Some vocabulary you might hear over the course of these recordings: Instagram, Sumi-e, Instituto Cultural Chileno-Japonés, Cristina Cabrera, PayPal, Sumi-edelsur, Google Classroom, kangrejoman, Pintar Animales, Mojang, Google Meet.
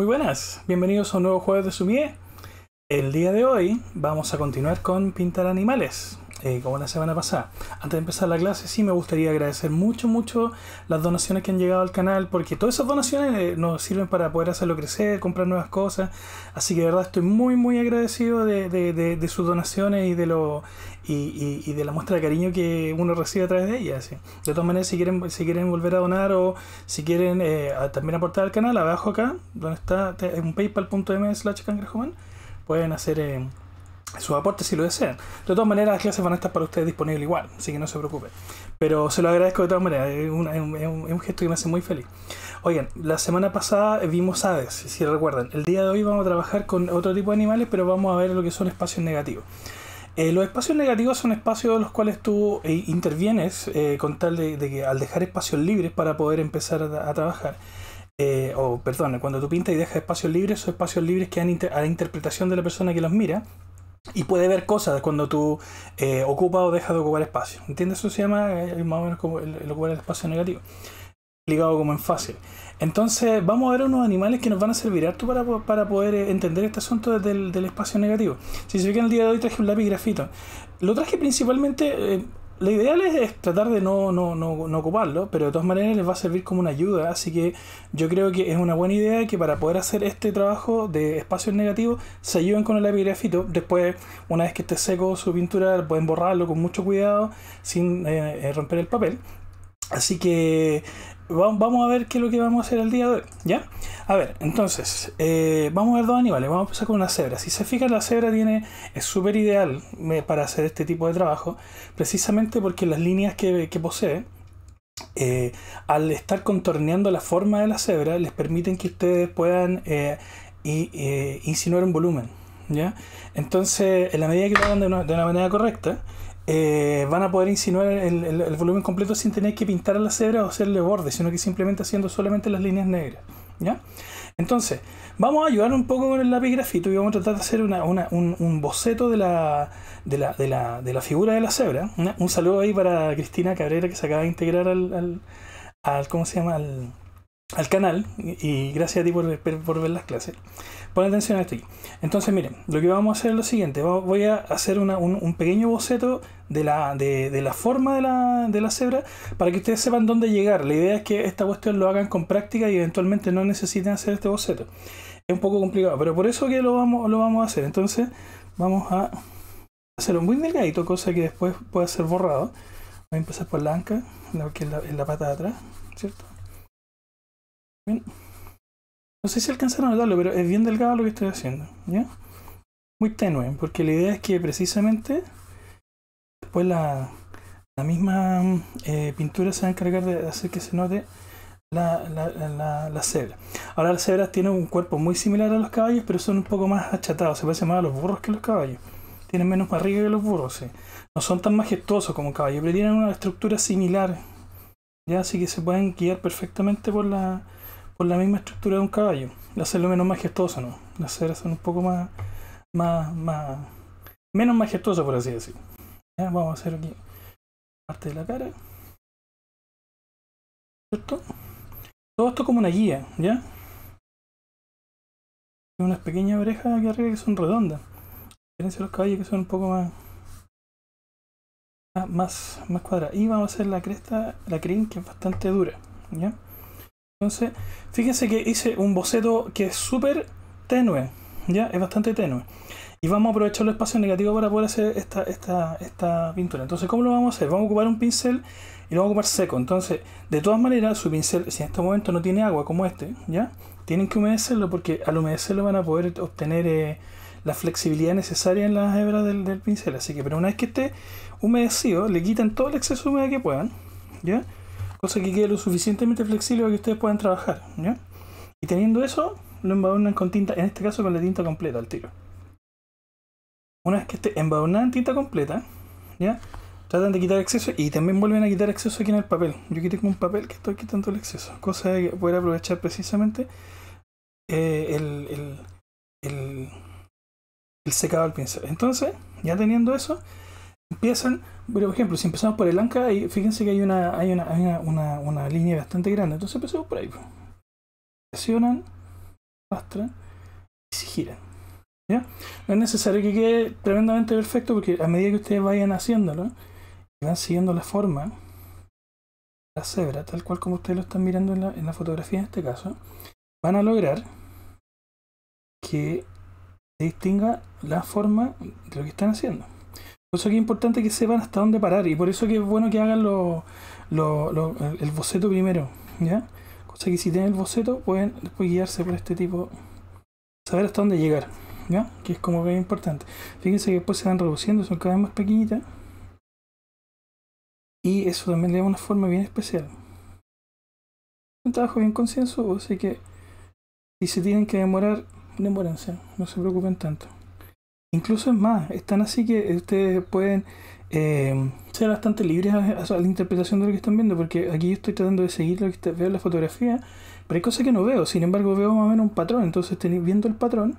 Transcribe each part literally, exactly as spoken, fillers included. Muy buenas, bienvenidos a un nuevo jueves de Sumi-e. El día de hoy vamos a continuar con Pintar Animales, eh, como la semana pasada. Antes de empezar la clase, sí me gustaría agradecer mucho, mucho las donaciones que han llegado al canal, porque todas esas donaciones nos sirven para poder hacerlo crecer, comprar nuevas cosas. Así que de verdad estoy muy, muy agradecido de, de, de, de sus donaciones y de, lo, y, y, y de la muestra de cariño que uno recibe a través de ellas. ¿Sí? De todas maneras, si quieren, si quieren volver a donar o si quieren eh, a, también aportar al canal, abajo acá, donde está en paypal punto me barra cangrejoman. Pueden hacer eh, sus aportes si lo desean. De todas maneras, las clases van a estar para ustedes disponibles igual, así que no se preocupen. Pero se lo agradezco de todas maneras, es un, es un, es un gesto que me hace muy feliz. Oigan, la semana pasada vimos aves, si recuerdan. El día de hoy vamos a trabajar con otro tipo de animales, pero vamos a ver lo que son espacios negativos. Eh, los espacios negativos son espacios en los cuales tú eh, intervienes eh, con tal de, de que al dejar espacios libres para poder empezar a, a trabajar. Eh, o oh, perdón, cuando tú pintas y dejas espacios libres, son espacios libres que dan inter a la interpretación de la persona que los mira y puede ver cosas cuando tú eh, ocupas o dejas de ocupar espacio. ¿Entiendes? Eso se llama eh, más o menos como el, el ocupar el espacio negativo, ligado como en fácil. Entonces vamos a ver unos animales que nos van a servir harto para, para poder entender este asunto del, del espacio negativo. Si se fijan, el día de hoy traje un lápiz grafito. Lo traje principalmente... Eh, Lo ideal es, es tratar de no, no, no, no ocuparlo, pero de todas maneras les va a servir como una ayuda, así que yo creo que es una buena idea que para poder hacer este trabajo de espacios negativos se ayuden con el lápiz grafito. Después, una vez que esté seco su pintura, pueden borrarlo con mucho cuidado sin eh, romper el papel. Así que vamos a ver qué es lo que vamos a hacer el día de hoy, ¿ya? A ver, entonces, eh, vamos a ver dos animales. Vamos a empezar con una cebra. Si se fijan, la cebra tiene, es súper ideal eh, para hacer este tipo de trabajo, precisamente porque las líneas que, que posee, eh, al estar contorneando la forma de la cebra, les permiten que ustedes puedan eh, y, eh, insinuar un volumen, ¿ya? Entonces, en la medida que lo hagan de una, de una manera correcta, Eh, van a poder insinuar el, el, el volumen completo sin tener que pintar a la cebra o hacerle borde, sino que simplemente haciendo solamente las líneas negras, ¿ya? Entonces, vamos a ayudar un poco con el lápiz grafito y vamos a tratar de hacer una, una, un, un boceto de la, de, la, de, la, de la figura de la cebra. Un, un saludo ahí para Cristina Cabrera, que se acaba de integrar al, al, al ¿cómo se llama? Al, al canal, y gracias a ti por, por ver las clases. Pon atención a esto. Entonces, miren, lo que vamos a hacer es lo siguiente. Voy a hacer una, un, un pequeño boceto de la, de, de la forma de la, de la cebra para que ustedes sepan dónde llegar. La idea es que esta cuestión lo hagan con práctica y eventualmente no necesiten hacer este boceto. Es un poco complicado, pero por eso que lo vamos, lo vamos a hacer. Entonces, vamos a hacerlo muy delgadito, cosa que después puede ser borrado. Voy a empezar por la anca, que es la, la pata de atrás, ¿cierto? Bien. No sé si alcanzan a notarlo, pero es bien delgado lo que estoy haciendo, ¿ya? Muy tenue, porque la idea es que precisamente después la, la misma eh, pintura se va a encargar de hacer que se note la, la, la, la cebra. Ahora, las cebras tienen un cuerpo muy similar a los caballos, pero son un poco más achatados, se parecen más a los burros que a los caballos. Tienen menos barriga que los burros, sí. No son tan majestuosos como caballos, pero tienen una estructura similar, ¿ya? Así que se pueden guiar perfectamente por la... por la misma estructura de un caballo. Las cebras menos majestuosas, ¿no? Las cebras son un poco más, más, más menos majestuosas, por así decirlo. Vamos a hacer aquí parte de la cara, ¿cierto? Todo esto como una guía, ¿ya? Hay unas pequeñas orejas aquí arriba que son redondas, a diferencia de los caballos que son un poco más, más, más cuadradas. Y vamos a hacer la cresta, la crin, que es bastante dura, ¿ya? Entonces, fíjense que hice un boceto que es súper tenue, ¿ya? Es bastante tenue. Y vamos a aprovechar el espacio negativo para poder hacer esta, esta, esta pintura. Entonces, ¿cómo lo vamos a hacer? Vamos a ocupar un pincel y lo vamos a ocupar seco. Entonces, de todas maneras, su pincel, si en este momento no tiene agua como este, ¿ya? Tienen que humedecerlo, porque al humedecerlo van a poder obtener eh, la flexibilidad necesaria en las hebras del, del pincel. Así que, pero una vez que esté humedecido, le quitan todo el exceso de humedad que puedan, ¿ya? Cosa que quede lo suficientemente flexible para que ustedes puedan trabajar, ¿ya? Y teniendo eso, lo embadurnan con tinta, en este caso con la tinta completa al tiro. Una vez que esté embadurnada en tinta completa, ¿ya? Tratan de quitar exceso y también vuelven a quitar exceso aquí en el papel. Yo quité con un papel que estoy quitando el exceso, cosa de poder aprovechar precisamente eh, el, el, el, el secado del pincel. Entonces, ya teniendo eso, empiezan, por ejemplo, si empezamos por el anca, fíjense que hay una, hay una, hay una, una, una línea bastante grande, entonces empezamos por ahí. Presionan, arrastran y se giran. ¿Ya? No es necesario que quede tremendamente perfecto, porque a medida que ustedes vayan haciéndolo y van siguiendo la forma, la cebra, tal cual como ustedes lo están mirando en la, en la fotografía en este caso, van a lograr que se distinga la forma de lo que están haciendo. Por eso que es importante que sepan hasta dónde parar, y por eso que es bueno que hagan lo, lo, lo, el boceto primero, ¿ya? Cosa que si tienen el boceto pueden después guiarse por este tipo, saber hasta dónde llegar, ¿ya? Que es como bien importante. Fíjense que después se van reduciendo, son cada vez más pequeñitas, y eso también le da una forma bien especial. Un trabajo bien concienso, así que si se tienen que demorar, demórense, no se preocupen tanto. Incluso es más, están así que ustedes pueden eh, ser bastante libres a, a la interpretación de lo que están viendo, porque aquí estoy tratando de seguir lo que veo en la fotografía, pero hay cosas que no veo, sin embargo veo más o menos un patrón, entonces viendo el patrón,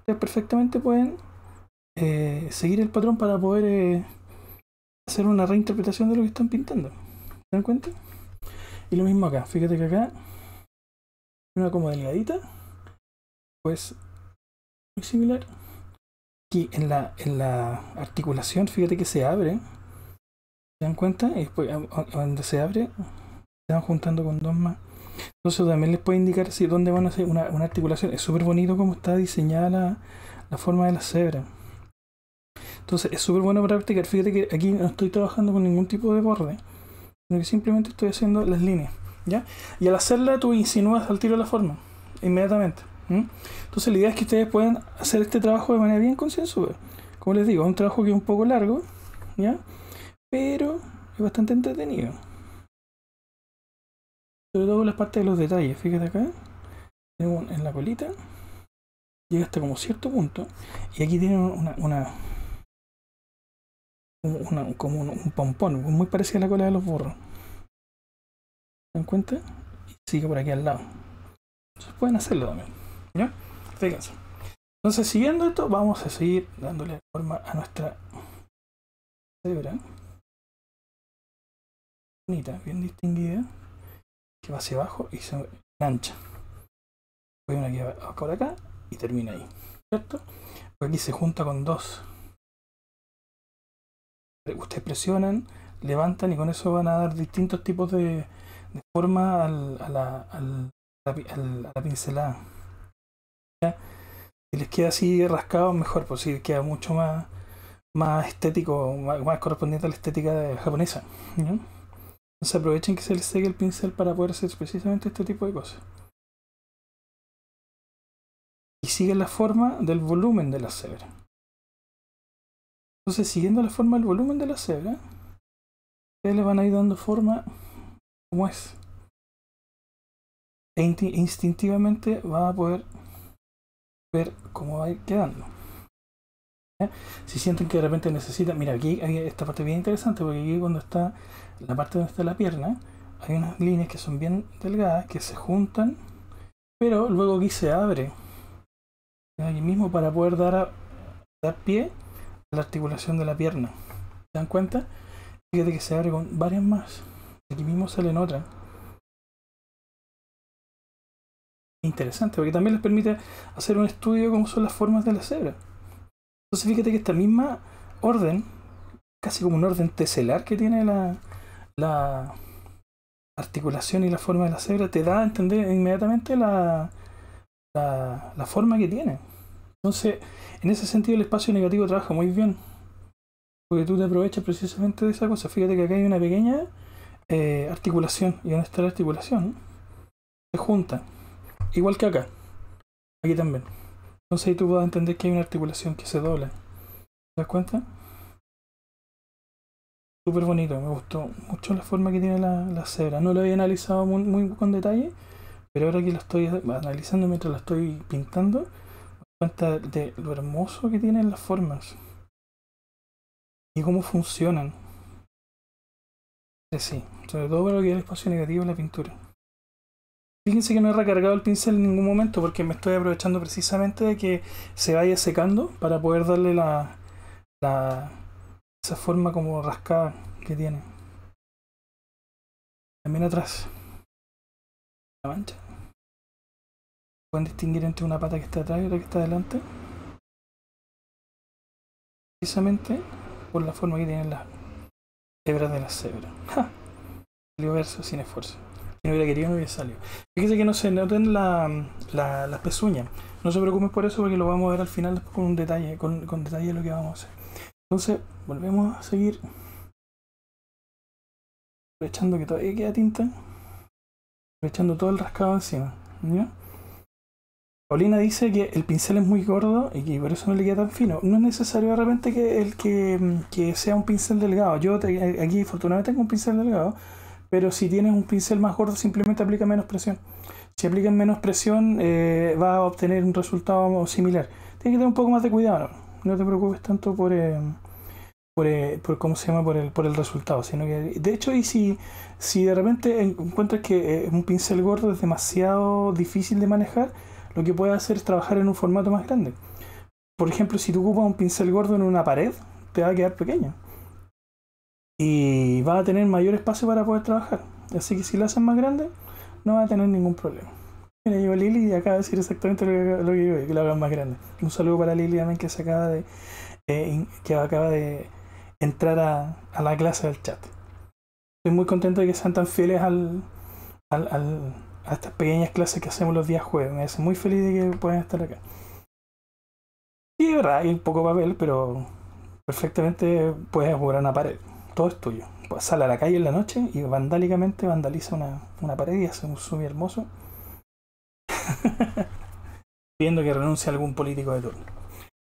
ustedes perfectamente pueden eh, seguir el patrón para poder eh, hacer una reinterpretación de lo que están pintando. ¿Se dan cuenta? Y lo mismo acá, fíjate que acá una como delgadita, pues muy similar. Aquí en la, en la articulación, fíjate que se abre, se dan cuenta, y después donde se abre se van juntando con dos más. Entonces también les puede indicar si dónde van a hacer una, una articulación. Es súper bonito como está diseñada la, la forma de la cebra. Entonces es súper bueno para practicar. Fíjate que aquí no estoy trabajando con ningún tipo de borde, sino que simplemente estoy haciendo las líneas, ¿ya? Y al hacerla tú insinúas al tiro la forma inmediatamente. Entonces la idea es que ustedes puedan hacer este trabajo de manera bien concienzuda. Como les digo, es un trabajo que es un poco largo, ¿ya? Pero es bastante entretenido, sobre todo la parte de los detalles. Fíjate acá en la colita llega hasta como cierto punto, y aquí tiene una, una, una como un, un pompón muy parecido a la cola de los burros. ¿Se dan cuenta? Y sigue por aquí al lado. Entonces pueden hacerlo también, ¿ya? Fíjense. Entonces, siguiendo esto, vamos a seguir dándole forma a nuestra cebra. Bonita, bien distinguida. Que va hacia abajo y se engancha. Voy una que va por acá y termina ahí, ¿cierto? Pues aquí se junta con dos. Ustedes presionan, levantan, y con eso van a dar distintos tipos de, de forma al, a, la, al, a la pincelada. Si les queda así rascado, mejor, pues si queda mucho más, más estético, más, más correspondiente a la estética japonesa, ¿no? Entonces aprovechen que se les seque el pincel para poder hacer precisamente este tipo de cosas. Y siguen la forma del volumen de la cebra. Entonces, siguiendo la forma del volumen de la cebra, ustedes le van a ir dando forma como es. E instintivamente va a poder ver cómo va a ir quedando, ¿ya? Si sienten que de repente necesitan, mira, aquí hay esta parte bien interesante, porque aquí cuando está la parte donde está la pierna hay unas líneas que son bien delgadas que se juntan, pero luego aquí se abre aquí mismo para poder dar, a, dar pie a la articulación de la pierna. ¿Se dan cuenta? Fíjate que se abre con varias más, aquí mismo salen otras. Interesante, porque también les permite hacer un estudio de cómo son las formas de la cebra. Entonces fíjate que esta misma orden, casi como un orden teselar que tiene la, la articulación y la forma de la cebra, te da a entender inmediatamente la, la, la forma que tiene. Entonces, en ese sentido el espacio negativo trabaja muy bien, porque tú te aprovechas precisamente de esa cosa. Fíjate que acá hay una pequeña eh, articulación, y donde está la articulación se junta. Igual que acá, aquí también. Entonces ahí tú vas a entender que hay una articulación que se dobla. ¿Te das cuenta? Súper bonito, me gustó mucho la forma que tiene la, la cebra. No lo había analizado muy, muy con detalle, pero ahora que la estoy analizando mientras la estoy pintando, me doy cuenta de lo hermoso que tienen las formas y cómo funcionan. Sí, sobre todo para lo que es el espacio negativo de la pintura. Fíjense que no he recargado el pincel en ningún momento, porque me estoy aprovechando precisamente de que se vaya secando para poder darle la, la esa forma como rascada que tiene. También atrás. La mancha. Pueden distinguir entre una pata que está atrás y otra que está adelante, precisamente por la forma que tienen las hebras de las cebras. ¡Ja! Salió verso sin esfuerzo. Si no hubiera querido, no hubiera salido. Fíjense que no se noten la, la, las pezuñas. No se preocupen por eso, porque lo vamos a ver al final con un detalle, con, con detalle de lo que vamos a hacer. Entonces, volvemos a seguir aprovechando que todavía queda tinta, aprovechando todo el rascado encima, ¿ya? Paulina dice que el pincel es muy gordo y que por eso no le queda tan fino. No es necesario de repente que, el que, que sea un pincel delgado. Yo te, aquí afortunadamente tengo un pincel delgado, pero si tienes un pincel más gordo simplemente aplica menos presión. Si aplicas menos presión eh, va a obtener un resultado similar. Tienes que tener un poco más de cuidado, no, no te preocupes tanto por... Eh, Por, eh, por cómo se llama por el por el resultado, sino que de hecho, y si si de repente encuentras que eh, un pincel gordo es demasiado difícil de manejar, lo que puedes hacer es trabajar en un formato más grande. Por ejemplo, si tú ocupas un pincel gordo en una pared, te va a quedar pequeño y vas a tener mayor espacio para poder trabajar, así que si lo haces más grande no vas a tener ningún problema. Mira, yo Lili acaba de decir exactamente lo que, lo que yo, que lo hagan más grande. Un saludo para Lili también, que se acaba de eh, que acaba de entrar a, a la clase del chat. Estoy muy contento de que sean tan fieles al, al, al, a estas pequeñas clases que hacemos los días jueves. Me hace muy feliz de que puedan estar acá. Y de verdad, hay un poco de papel, pero perfectamente puedes apurar una pared. Todo es tuyo. Pues sale a la calle en la noche y vandálicamente vandaliza una, una pared y hace un zoom hermoso. Pidiendo que renuncie a algún político de turno.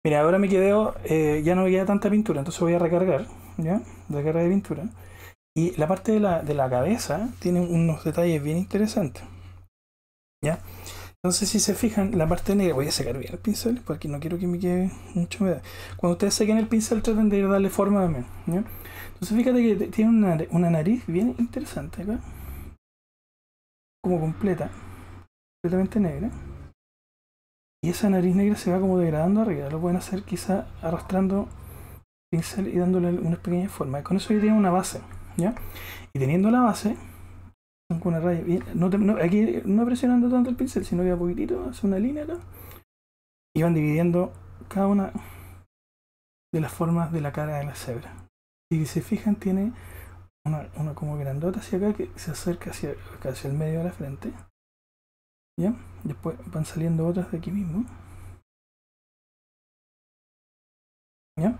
Mira, ahora me quedo, eh, ya no me queda tanta pintura, entonces voy a recargar, ¿ya? Recarga de pintura. Y la parte de la, de la cabeza tiene unos detalles bien interesantes, ¿ya? Entonces, si se fijan, la parte negra, voy a secar bien el pincel, porque no quiero que me quede mucha humedad. Cuando ustedes sequen el pincel, traten de darle forma también, ¿ya? Entonces, fíjate que tiene una, una nariz bien interesante acá. Como completa, completamente negra. Y esa nariz negra se va como degradando arriba. Lo pueden hacer quizá arrastrando el pincel y dándole una pequeña forma. Y con eso ya tienen una base, ¿ya? Y teniendo la base, con una raya, bien, no te, no, aquí no presionando tanto el pincel, sino que a poquitito hace una línea acá. Y van dividiendo cada una de las formas de la cara de la cebra. Y si se fijan, tiene una, una como grandota hacia acá que se acerca hacia, hacia el medio de la frente. ¿Ya? Después van saliendo otras de aquí mismo. ¿Ya?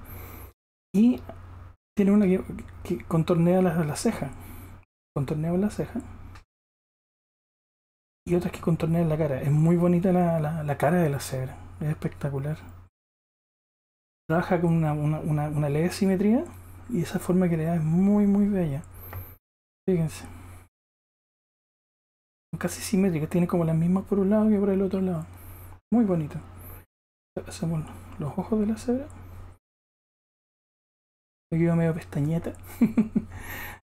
Y tiene una que, que contornea la, la ceja. Contornea la ceja. Y otras que contornean la cara. Es muy bonita la, la, la cara de la cebra. Es espectacular. Trabaja con una, una, una, una leve simetría. Y esa forma que le da es muy, muy bella. Fíjense. Casi simétricas, tiene como las mismas por un lado que por el otro lado. Muy bonito. Hacemos los ojos de la cebra. Aquí va medio pestañeta.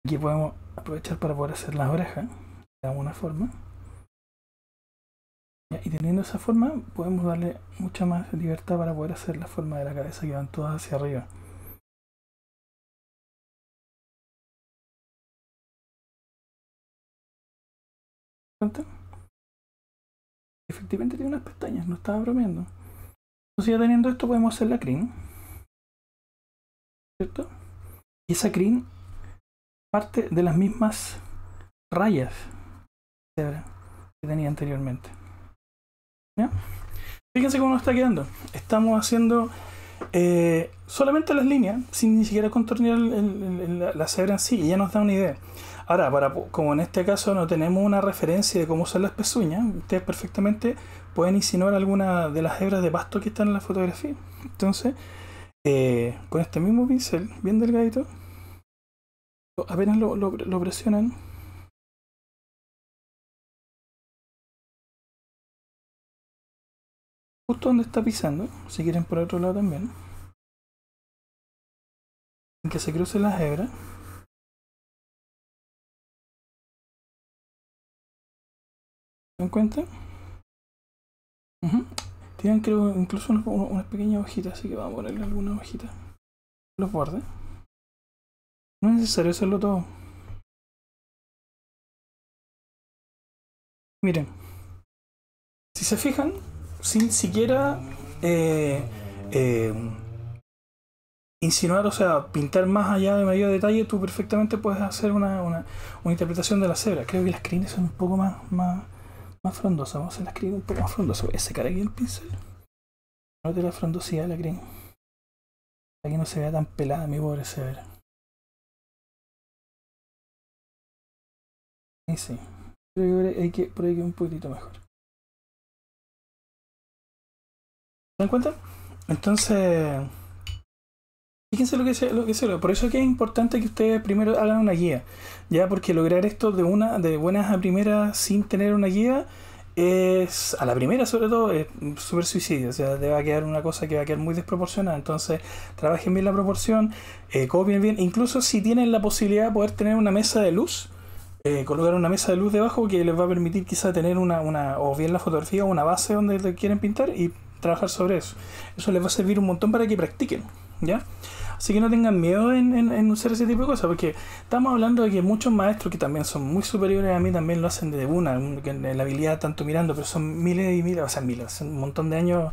Aquí podemos aprovechar para poder hacer las orejas de alguna forma. Y teniendo esa forma podemos darle mucha más libertad para poder hacer la forma de la cabeza, que van todas hacia arriba. Efectivamente tiene unas pestañas, no estaba bromeando. Entonces ya teniendo esto podemos hacer la crin, ¿cierto? Y esa crin parte de las mismas rayas que tenía anteriormente, ¿ya? Fíjense cómo nos está quedando. Estamos haciendo eh, solamente las líneas, sin ni siquiera contornear el, el, el, la cebra en sí, y ya nos da una idea. Ahora, para, como en este caso no tenemos una referencia de cómo son las pezuñas, ustedes perfectamente pueden insinuar alguna de las hebras de pasto que están en la fotografía. Entonces, eh, con este mismo pincel, bien delgadito, apenas lo, lo, lo presionan. Justo donde está pisando, si quieren por otro lado también. Que se crucen las hebras. ¿Se dan cuenta? Uh-huh. Tienen, creo, incluso unos, unos, unas pequeñas hojitas, así que vamos a ponerle alguna hojita. Los bordes. No es necesario hacerlo todo. Miren. Si se fijan, sin siquiera eh, eh, insinuar, o sea, pintar más allá de mayor detalle, tú perfectamente puedes hacer una, una, una interpretación de la cebra. Creo que las crines son un poco más, más, más frondosas. Vamos a hacer las crines un poco más frondosas. Voy a secar aquí el pincel. Note la frondosidad de la crin. Para que no se vea tan pelada mi pobre cebra. Y sí, creo que hay que por ahí que un poquitito mejor. ¿Se dan cuenta? Entonces, fíjense lo que se lo que se logra. Por eso es que es importante que ustedes primero hagan una guía, ya, porque lograr esto de una de buenas a primeras sin tener una guía es, a la primera sobre todo, es súper suicidio. O sea, te va a quedar una cosa que va a quedar muy desproporcionada. Entonces, trabajen bien la proporción, eh, copien bien. Incluso si tienen la posibilidad de poder tener una mesa de luz, eh, colocar una mesa de luz debajo que les va a permitir quizá tener una, una o bien la fotografía o una base donde quieren pintar y trabajar sobre eso. Eso les va a servir un montón para que practiquen, ¿ya? Así que no tengan miedo en, en, en usar ese tipo de cosas, porque estamos hablando de que muchos maestros que también son muy superiores a mí también lo hacen de una, en la habilidad tanto mirando, pero son miles y miles, o sea, miles, son un montón de años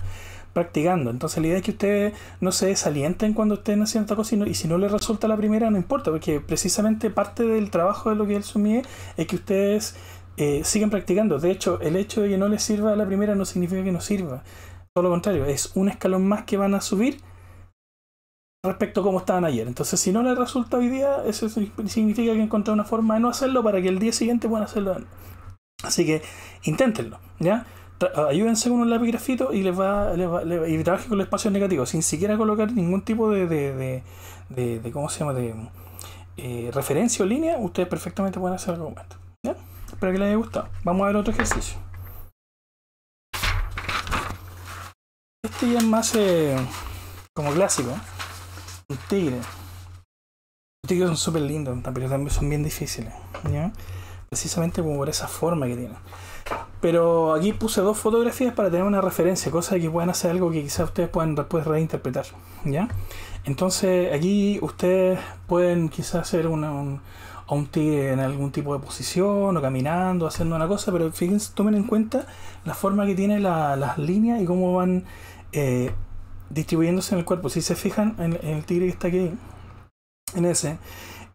practicando. Entonces la idea es que ustedes no se desalienten cuando estén haciendo esta cosa, y, no, y si no les resulta la primera, no importa, porque precisamente parte del trabajo de lo que es el Sumi-e es que ustedes eh, sigan practicando. De hecho, el hecho de que no les sirva la primera no significa que no sirva. Todo lo contrario, es un escalón más que van a subir respecto a cómo estaban ayer. Entonces, si no les resulta hoy día, eso significa que encontré una forma de no hacerlo para que el día siguiente puedan hacerlo. Así que inténtenlo, ¿ya? Ayúdense con un lápiz grafito y les va, les va, les va y trabajen con los espacios negativos sin siquiera colocar ningún tipo de, de, de, de, de ¿cómo se llama? De eh, referencia o línea. Ustedes perfectamente pueden hacer el argumento, ¿ya? Espero que les haya gustado. Vamos a ver otro ejercicio. Este ya es más eh, como clásico. Un tigre. Los tigres son súper lindos, pero también son bien difíciles, ¿ya? Precisamente como por esa forma que tienen. Pero aquí puse dos fotografías para tener una referencia, cosa de que puedan hacer algo que quizás ustedes puedan después reinterpretar, ¿ya? Entonces aquí ustedes pueden quizás hacer una, un, a un tigre en algún tipo de posición o caminando, haciendo una cosa, pero fíjense, tomen en cuenta la forma que tienen la, las líneas y cómo van eh, distribuyéndose en el cuerpo. Si se fijan en, en el tigre que está aquí, en ese,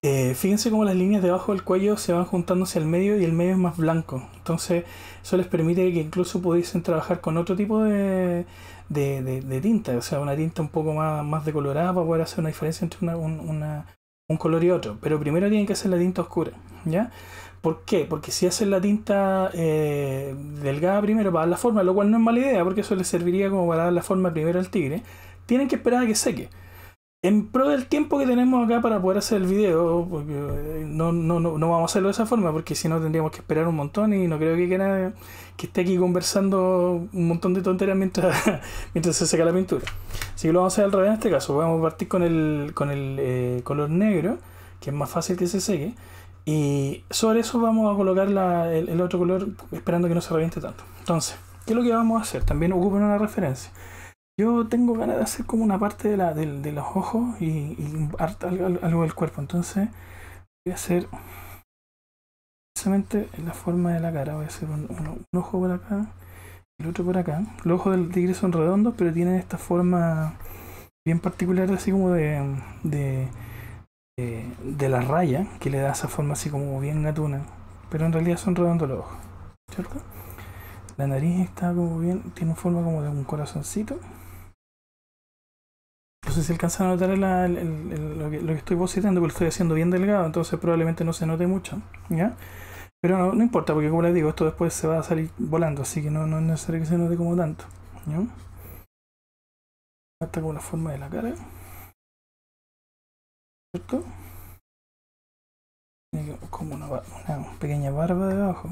eh, fíjense cómo las líneas debajo del cuello se van juntando hacia el medio y el medio es más blanco. Entonces eso les permite que incluso pudiesen trabajar con otro tipo de, de, de, de tinta, o sea, una tinta un poco más, más decolorada para poder hacer una diferencia entre una, un, una, un color y otro. Pero primero tienen que hacer la tinta oscura, ¿ya? ¿Por qué? Porque si hacen la tinta eh, delgada primero para dar la forma, lo cual no es mala idea, porque eso les serviría como para dar la forma primero al tigre, tienen que esperar a que seque. En pro del tiempo que tenemos acá para poder hacer el video, porque no, no, no, no vamos a hacerlo de esa forma, porque si no tendríamos que esperar un montón y no creo que, que, nada, que esté aquí conversando un montón de tonteras mientras, mientras se seca la pintura. Así que lo vamos a hacer al revés en este caso. Vamos a partir con el, con el eh, color negro, que es más fácil que se seque. Y sobre eso vamos a colocar la, el, el otro color, esperando que no se reviente tanto. Entonces, ¿qué es lo que vamos a hacer? También ocupen una referencia. Yo tengo ganas de hacer como una parte de, la, de, de los ojos y, y algo, algo del cuerpo. Entonces voy a hacer precisamente en la forma de la cara. Voy a hacer un, un, un ojo por acá, el otro por acá. Los ojos del tigre son redondos, pero tienen esta forma bien particular, así como de... de De, de la raya que le da esa forma así como bien gatuna, pero en realidad son redondos los ojos, ¿cierto? La nariz está como bien, tiene forma como de un corazoncito. No sé si alcanzan a notar la, el, el, lo, que, lo que estoy bocetando, porque lo estoy haciendo bien delgado, entonces probablemente no se note mucho, ¿ya? Pero no, no importa, porque como les digo, esto después se va a salir volando, así que no, no es necesario que se note como tanto, ¿ya? Hasta como la forma de la cara, ¿cierto? Tiene como una, una pequeña barba debajo.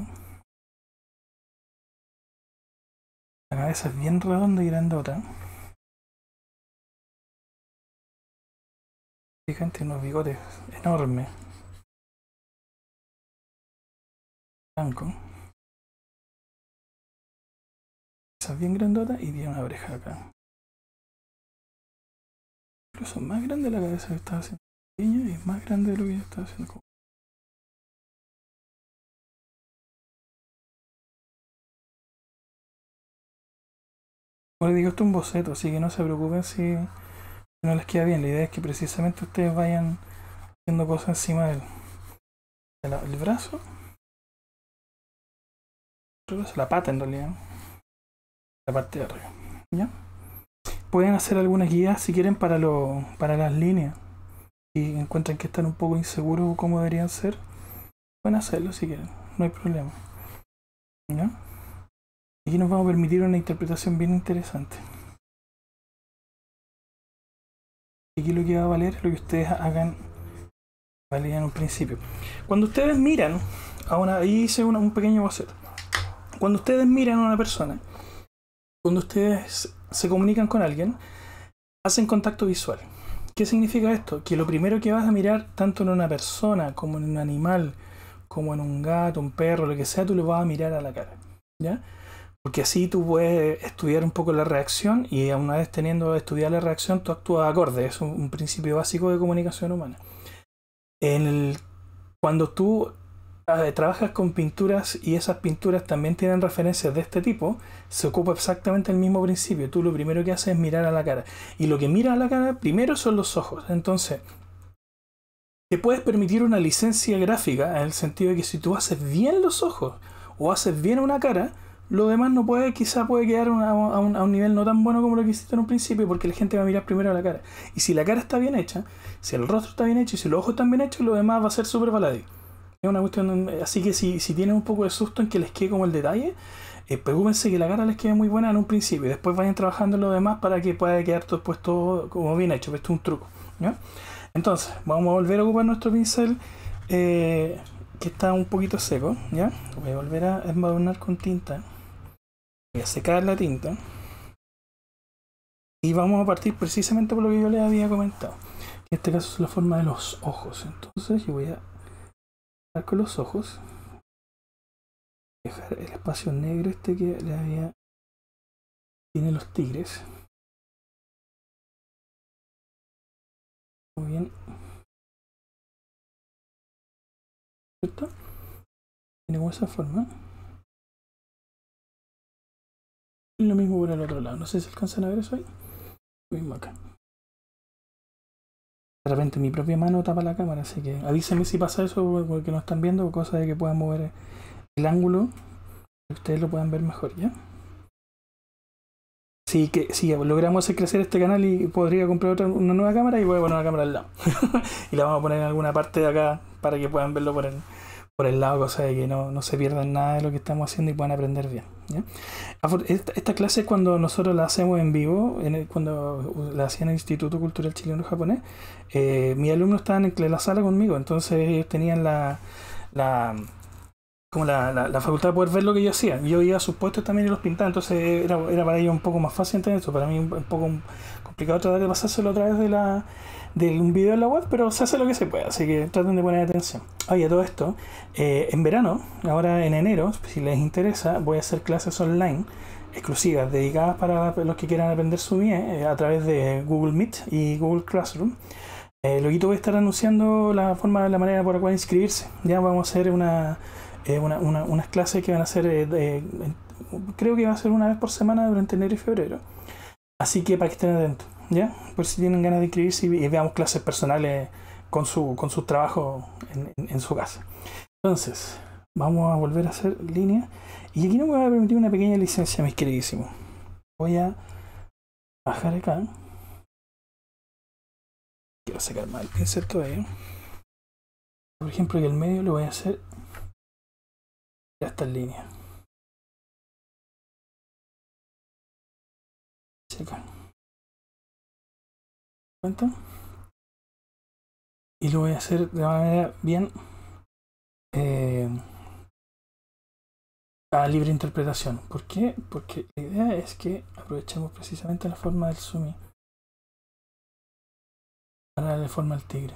La cabeza es bien redonda y grandota. Fíjate, unos bigotes enormes. Blanco. Esa es bien grandota y tiene una oreja acá. Incluso más grande la cabeza que estaba haciendo. Y es más grande de lo que yo estaba haciendo. Como les digo, esto es un boceto, así que no se preocupen si no les queda bien. La idea es que precisamente ustedes vayan haciendo cosas encima del, del, del brazo. La pata en realidad. La parte de arriba. ¿Ya? Pueden hacer algunas guías si quieren para, lo, para las líneas. Si encuentran que están un poco inseguros como deberían ser, pueden hacerlo si quieren. No hay problema. ¿Ya? Aquí nos vamos a permitir una interpretación bien interesante. Aquí lo que va a valer es lo que ustedes hagan, valían en un principio. Cuando ustedes miran a una... Ahí hice una, un pequeño boceto. Cuando ustedes miran a una persona, cuando ustedes se comunican con alguien, hacen contacto visual. ¿Qué significa esto? Que lo primero que vas a mirar, tanto en una persona como en un animal, como en un gato, un perro, lo que sea, tú lo vas a mirar a la cara, ¿ya? Porque así tú puedes estudiar un poco la reacción y una vez teniendo estudiar la reacción, tú actúas acorde. Es un, un principio básico de comunicación humana. En el, cuando tú eh, trabajas con pinturas y esas pinturas también tienen referencias de este tipo, se ocupa exactamente el mismo principio. Tú lo primero que haces es mirar a la cara. Y lo que mira a la cara primero son los ojos. Entonces, te puedes permitir una licencia gráfica en el sentido de que si tú haces bien los ojos o haces bien una cara, lo demás no puede, quizá puede quedar una, a, un, a un nivel no tan bueno como lo que hiciste en un principio, porque la gente va a mirar primero a la cara. Y si la cara está bien hecha, si el rostro está bien hecho y si los ojos están bien hechos, lo demás va a ser súper baladí. Es una cuestión. Así que si, si tienen un poco de susto en que les quede como el detalle, eh, preocúpense que la cara les quede muy buena en un principio y después vayan trabajando en lo demás para que pueda quedar todo, pues, todo como bien hecho. Esto es un truco, ¿ya? Entonces, vamos a volver a ocupar nuestro pincel eh, que está un poquito seco, ¿ya? Voy a volver a embadurnar con tinta. Voy a secar la tinta y vamos a partir precisamente por lo que yo les había comentado. En este caso es la forma de los ojos. Entonces yo voy a empezar con los ojos, dejar el espacio negro este que les había, tiene los tigres. Muy bien, ¿cierto? Tiene como esa forma. Lo mismo por el otro lado, no sé si alcanzan a ver eso ahí. Lo mismo acá. De repente mi propia mano tapa la cámara, así que avísenme si pasa eso porque no están viendo, cosa de que puedan mover el ángulo que ustedes lo puedan ver mejor, ¿ya? Si que, si logramos hacer crecer este canal y podría comprar otra, una nueva cámara y voy a poner una cámara al lado y la vamos a poner en alguna parte de acá para que puedan verlo por el por el lado, cosa de que no, no se pierdan nada de lo que estamos haciendo y puedan aprender bien, ¿ya? Esta, esta clase cuando nosotros la hacemos en vivo, en el, cuando la hacía en el Instituto Cultural Chileno-Japonés, eh, mis alumnos estaban en la sala conmigo, entonces ellos tenían la, la, como la, la, la facultad de poder ver lo que yo hacía. Yo iba a sus puestos también y los pintaba, entonces era, era para ellos un poco más fácil entender eso, para mí un, un poco complicado tratar de pasárselo a través de la... de un video en la web, pero se hace lo que se puede, así que traten de poner atención. Oye, todo esto, eh, en verano, ahora en enero, si les interesa, voy a hacer clases online exclusivas, dedicadas para los que quieran aprender Sumi, eh, a través de Google Meet y Google Classroom. Eh, luego voy a estar anunciando la forma, la manera por la cual inscribirse. Ya vamos a hacer una, eh, una, una unas clases que van a ser, eh, de, creo que va a ser una vez por semana durante enero y febrero. Así que para que estén atentos, ¿ya? Por si tienen ganas de inscribirse y veamos clases personales con su, con su trabajo en, en, en su casa. Entonces, vamos a volver a hacer línea. Y aquí no me voy a permitir una pequeña licencia, mis queridísimos. Voy a bajar acá. Quiero sacar más el pincel todavía. Por ejemplo, aquí el medio lo voy a hacer. Ya está en línea. Acá. Cuenta y lo voy a hacer de manera bien eh, a libre interpretación. ¿Por qué? Porque la idea es que aprovechemos precisamente la forma del sumi para darle forma al tigre.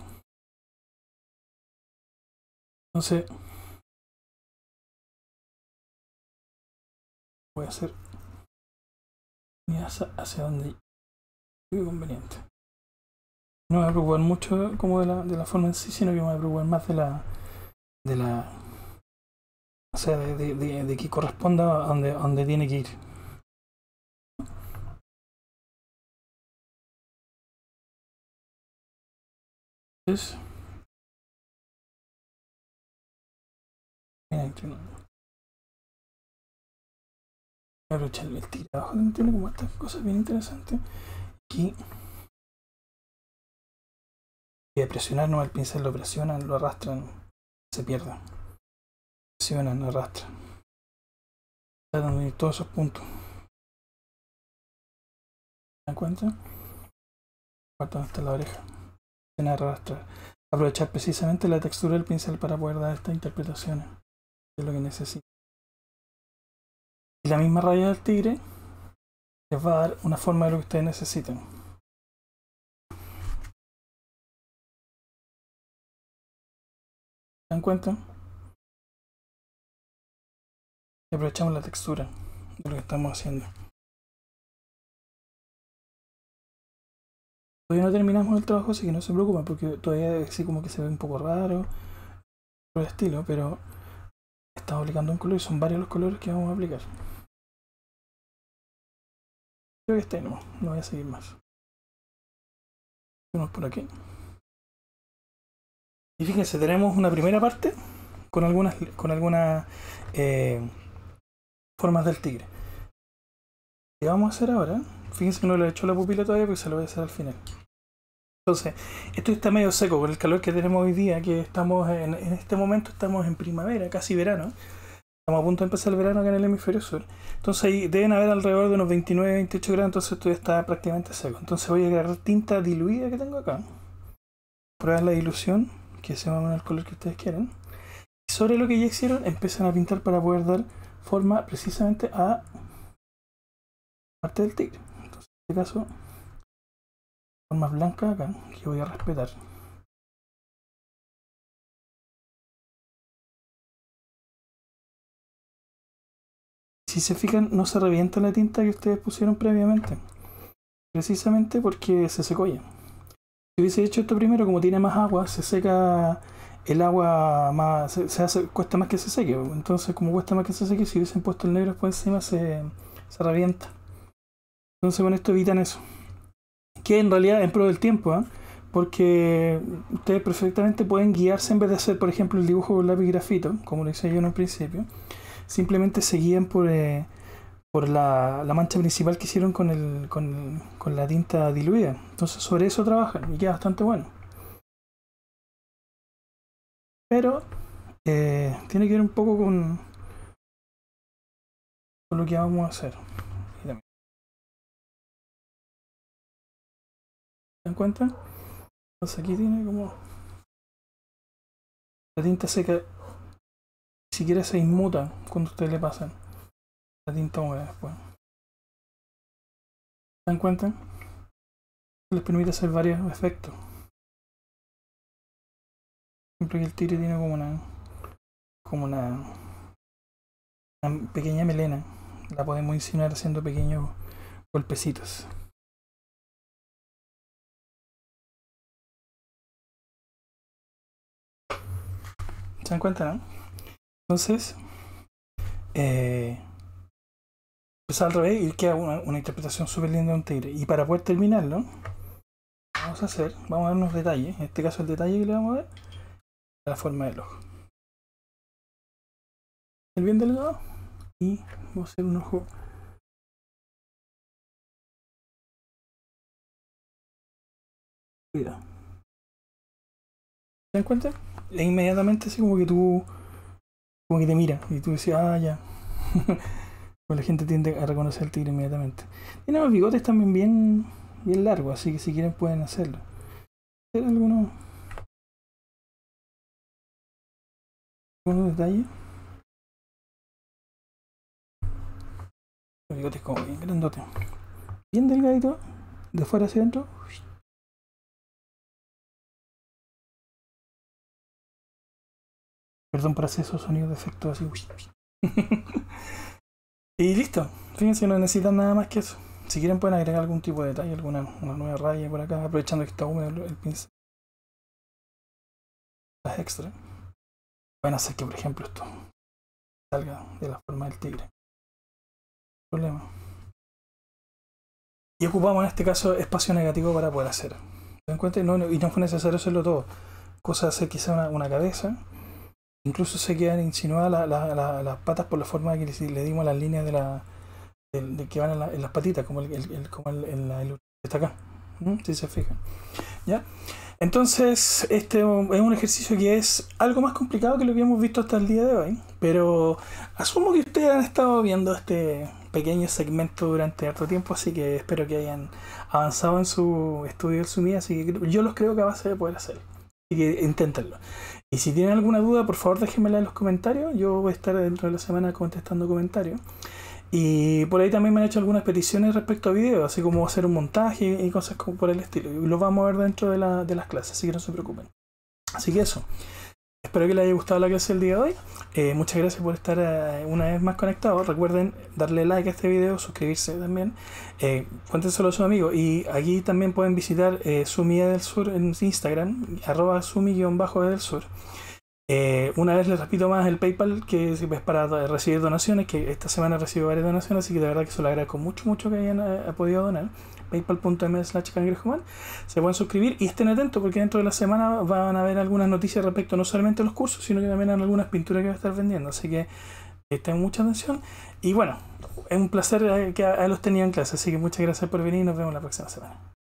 Entonces voy a hacer hacia donde es conveniente. No me voy a preocupar mucho como de la, de la forma en sí, sino que me voy a preocupar más de la, de la, o sea, de, de, de, de que corresponda a donde, a donde tiene que ir. Entonces, aprovecharme el tiro abajo, no tiene como estas cosas bien interesantes. Aquí voy a presionar, no, el pincel lo presionan, lo arrastran, se pierden, presionan, arrastran, tratan de ir todos esos puntos. ¿Se dan cuenta? Falta hasta la oreja, arrastrar, aprovechar precisamente la textura del pincel para poder dar estas interpretaciones, es lo que necesito. Y la misma raya del tigre les va a dar una forma de lo que ustedes necesitan. ¿Se dan cuenta? Y aprovechamos la textura de lo que estamos haciendo. Todavía no terminamos el trabajo, así que no se preocupen, porque todavía sí como que se ve un poco raro por el estilo, pero estamos aplicando un color y son varios los colores que vamos a aplicar. Creo que este no, no voy a seguir más. Vamos por aquí. Y fíjense, tenemos una primera parte con algunas, con algunas eh, formas del tigre. ¿Qué vamos a hacer ahora? Fíjense que no le he hecho la pupila todavía, porque se lo voy a hacer al final. Entonces, esto está medio seco con el calor que tenemos hoy día, que estamos en, en este momento estamos en primavera, casi verano. Estamos a punto de empezar el verano acá en el hemisferio sur. Entonces ahí deben haber alrededor de unos veintinueve a veintiocho grados, entonces todavía está prácticamente seco. Entonces voy a agarrar tinta diluida que tengo acá. Pruebas la dilución, que se va a poner el color que ustedes quieran. Y sobre lo que ya hicieron, empiezan a pintar para poder dar forma precisamente a parte del tigre. Entonces, en este caso, formas blancas acá, que voy a respetar. Si se fijan, no se revienta la tinta que ustedes pusieron previamente, precisamente porque se secó ya. Si hubiese hecho esto primero, como tiene más agua, se seca el agua más, se, se hace, cuesta más que se seque. Entonces, como cuesta más que se seque, si hubiesen puesto el negro después encima, se, se revienta. Entonces, con esto evitan eso. Que en realidad en pro del tiempo, ¿eh? Porque ustedes perfectamente pueden guiarse, en vez de hacer por ejemplo el dibujo con lápiz grafito, como lo hice yo en un principio, simplemente se guían por, eh, por la, la mancha principal que hicieron con, el, con, con la tinta diluida. Entonces sobre eso trabajan y queda bastante bueno. Pero eh, tiene que ver un poco con, con lo que vamos a hacer. ¿Se dan cuenta? Entonces aquí tiene como la tinta seca, ni siquiera se inmuta cuando ustedes le pasan la tinta húmeda después. ¿Se dan cuenta? Les permite hacer varios efectos. Siempre que el tigre tiene como una como una, una pequeña melena, la podemos insinuar haciendo pequeños golpecitos. ¿Se dan cuenta, no? Entonces, eh, empezar al revés y queda una, una interpretación súper linda de un tigre. Y para poder terminarlo, vamos a hacer, vamos a dar unos detalles. En este caso, el detalle que le vamos a dar es la forma del ojo. El bien delgado, y vamos a hacer un ojo. Cuidado. ¿Se dan cuenta? E inmediatamente así como que tú como que te mira y tú decís, ah, ya. Pues la gente tiende a reconocer al tigre inmediatamente. Tiene los bigotes también bien bien largos, así que si quieren pueden hacerlo. Hacer algunos algunos detalles. Los bigotes como bien grandote, bien delgadito, de fuera hacia adentro. Perdón por hacer esos sonidos de efecto así. Y listo. Fíjense, no necesitan nada más que eso. Si quieren pueden agregar algún tipo de detalle, alguna una nueva raya por acá, aprovechando que está húmedo el pincel. Las extras van a hacer que, por ejemplo, esto salga de la forma del tigre. No hay problema. Y ocupamos en este caso espacio negativo para poder hacer en cuenta, y no, no, y no fue necesario hacerlo todo. Cosa hacer quizá una, una cabeza. Incluso se quedan insinuadas la, la, la, las patas por la forma que le, le dimos las líneas de la de, de que van en, la, en las patitas, como el, el, el, como el, el, el, el está acá. ¿Mm? Si se fijan. ¿Ya? Entonces, este es un ejercicio que es algo más complicado que lo que hemos visto hasta el día de hoy, pero asumo que ustedes han estado viendo este pequeño segmento durante harto tiempo, así que espero que hayan avanzado en su estudio del Sumi, así que yo los creo que a base de poder hacerlo. Así que inténtenlo. Y si tienen alguna duda, por favor déjenmela en los comentarios. Yo voy a estar dentro de la semana contestando comentarios. Y por ahí también me han hecho algunas peticiones respecto a videos, así como hacer un montaje y cosas como por el estilo. Y los vamos a ver dentro de, la, de las clases, así que no se preocupen. Así que eso. Espero que les haya gustado la clase del día de hoy. Eh, muchas gracias por estar eh, una vez más conectados. Recuerden darle like a este video, suscribirse también. Eh, cuéntenselo a sus amigos. Y aquí también pueden visitar eh, Sumi-edelsur en Instagram, arroba sumi-edelsur. Eh, una vez les repito más el PayPal, que es para recibir donaciones, que esta semana recibo varias donaciones, así que de verdad que se lo agradezco mucho mucho que hayan eh, podido donar. paypal punto me barra cangrejoman. Se pueden suscribir y estén atentos porque dentro de la semana van a haber algunas noticias respecto no solamente a los cursos, sino que también a algunas pinturas que voy a estar vendiendo, así que eh, tengan mucha atención. Y bueno, es un placer que los tenían en clase, así que muchas gracias por venir y nos vemos la próxima semana.